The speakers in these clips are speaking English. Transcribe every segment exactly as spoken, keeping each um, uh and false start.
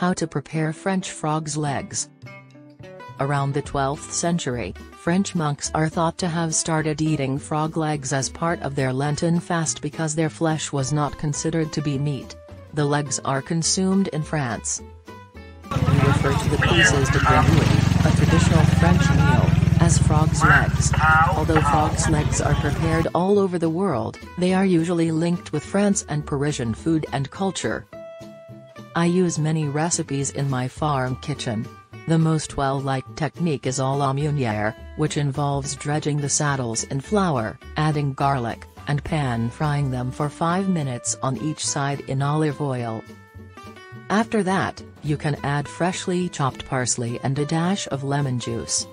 How to prepare French frogs' legs. Around the twelfth century, French monks are thought to have started eating frog legs as part of their Lenten fast because their flesh was not considered to be meat. The legs are consumed in France. We refer to the pieces de grenouille, a traditional French meal, as frogs' legs. Although frogs' legs are prepared all over the world, they are usually linked with France and Parisian food and culture. I use many recipes in my farm kitchen. The most well-liked technique is à la meunière, which involves dredging the saddles in flour, adding garlic, and pan-frying them for five minutes on each side in olive oil. After that, you can add freshly chopped parsley and a dash of lemon juice.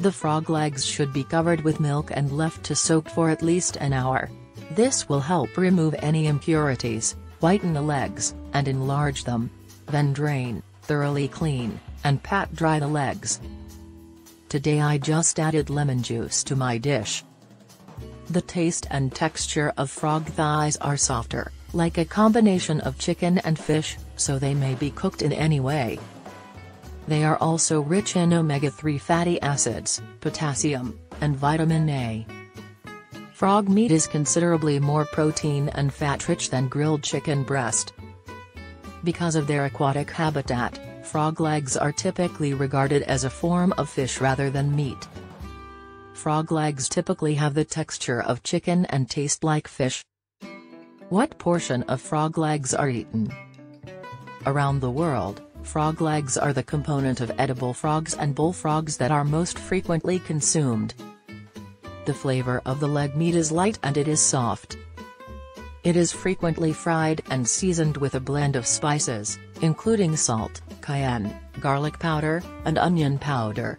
The frog legs should be covered with milk and left to soak for at least an hour. This will help remove any impurities, whiten the legs, and enlarge them. Then drain, thoroughly clean, and pat dry the legs. Today I just added lemon juice to my dish. The taste and texture of frog thighs are softer, like a combination of chicken and fish, so they may be cooked in any way. They are also rich in omega three fatty acids, potassium, and vitamin A. Frog meat is considerably more protein and fat-rich than grilled chicken breast. Because of their aquatic habitat, frog legs are typically regarded as a form of fish rather than meat. Frog legs typically have the texture of chicken and taste like fish. What portion of frog legs are eaten? Around the world, frog legs are the component of edible frogs and bullfrogs that are most frequently consumed. The flavor of the leg meat is light and it is soft. It is frequently fried and seasoned with a blend of spices, including salt, cayenne, garlic powder, and onion powder.